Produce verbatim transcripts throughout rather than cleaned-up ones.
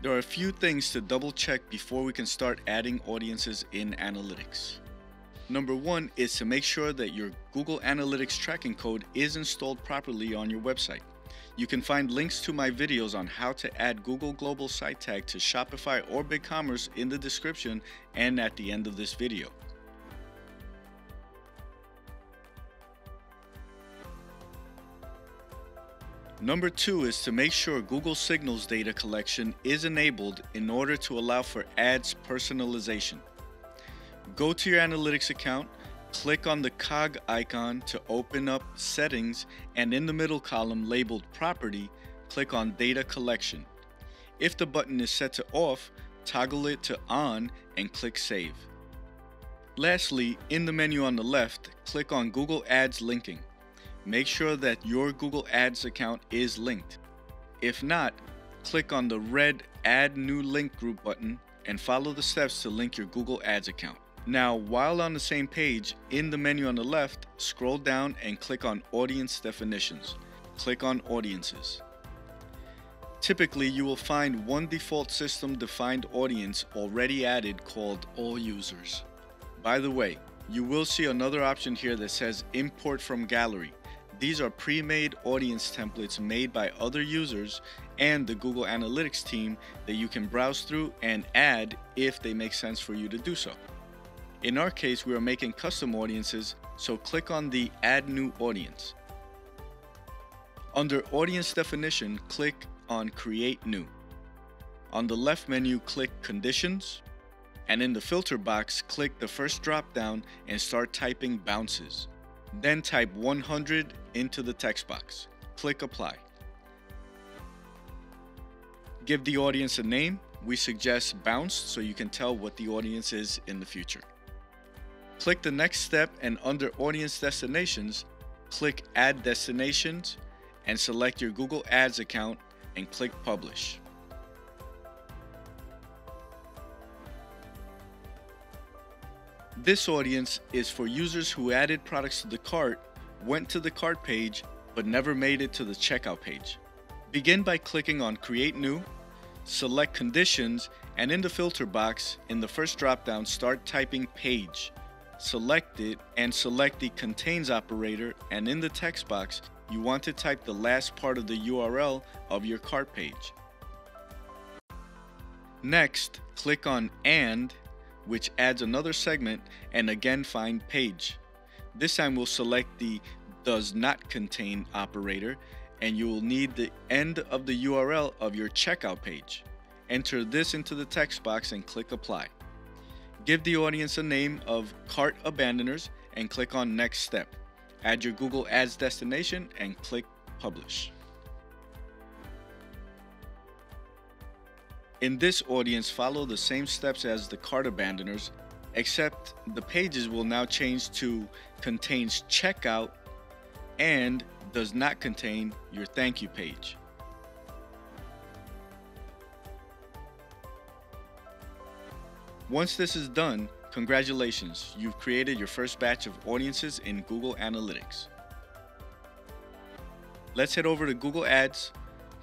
There are a few things to double check before we can start adding audiences in analytics. Number one is to make sure that your Google Analytics tracking code is installed properly on your website. You can find links to my videos on how to add Google Global Site Tag to Shopify or BigCommerce in the description and at the end of this video. Number two is to make sure Google Signals data collection is enabled in order to allow for ads personalization. Go to your analytics account, click on the cog icon to open up Settings, and in the middle column labeled Property, click on Data Collection. If the button is set to Off, toggle it to On and click Save. Lastly, in the menu on the left, click on Google Ads Linking. Make sure that your Google Ads account is linked. If not, click on the red Add New Link Group button and follow the steps to link your Google Ads account. Now, while on the same page, in the menu on the left, scroll down and click on Audience Definitions. Click on Audiences. Typically, you will find one default system-defined audience already added called All Users. By the way, you will see another option here that says Import from Gallery. These are pre-made audience templates made by other users and the Google Analytics team that you can browse through and add if they make sense for you to do so. In our case, we are making custom audiences, so click on the Add New Audience. Under Audience Definition, click on Create New. On the left menu, click Conditions, and in the filter box, click the first drop-down and start typing bounces. Then type one hundred into the text box. Click Apply. Give the audience a name. We suggest Bounce so you can tell what the audience is in the future. Click the next step and under Audience Destinations, click Add Destinations and select your Google Ads account and click Publish. This audience is for users who added products to the cart, went to the cart page, but never made it to the checkout page. Begin by clicking on Create New, select Conditions, and in the filter box, in the first dropdown, start typing Page. Select it and select the Contains operator, and in the text box, you want to type the last part of the U R L of your cart page. Next, click on And, which adds another segment, and again find Page. This time we'll select the Does Not Contain operator, and you will need the end of the U R L of your checkout page. Enter this into the text box and click Apply. Give the audience a name of Cart Abandoners and click on Next Step. Add your Google Ads destination and click Publish. In this audience, follow the same steps as the cart abandoners, except the pages will now change to Contains Checkout and Does Not Contain your Thank You page. Once this is done, congratulations, you've created your first batch of audiences in Google Analytics. Let's head over to Google Ads.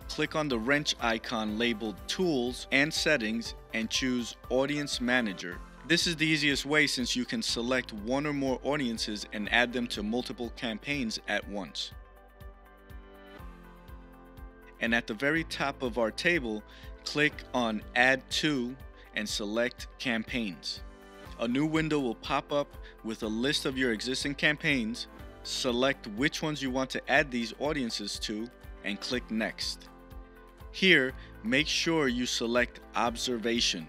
Click on the wrench icon labeled Tools and Settings and choose Audience Manager. This is the easiest way since you can select one or more audiences and add them to multiple campaigns at once. And at the very top of our table, click on Add To and select Campaigns. A new window will pop up with a list of your existing campaigns. Select which ones you want to add these audiences to and click Next. Here, make sure you select Observation.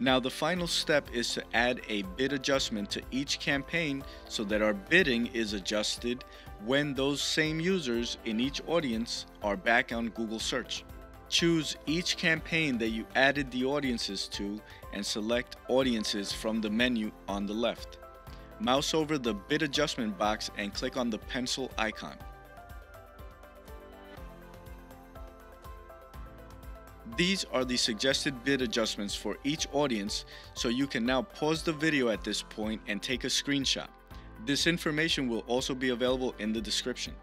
Now the final step is to add a bid adjustment to each campaign so that our bidding is adjusted when those same users in each audience are back on Google search. Choose each campaign that you added the audiences to and select Audiences from the menu on the left. Mouse over the bid adjustment box and click on the pencil icon. These are the suggested bid adjustments for each audience, so you can now pause the video at this point and take a screenshot. This information will also be available in the description.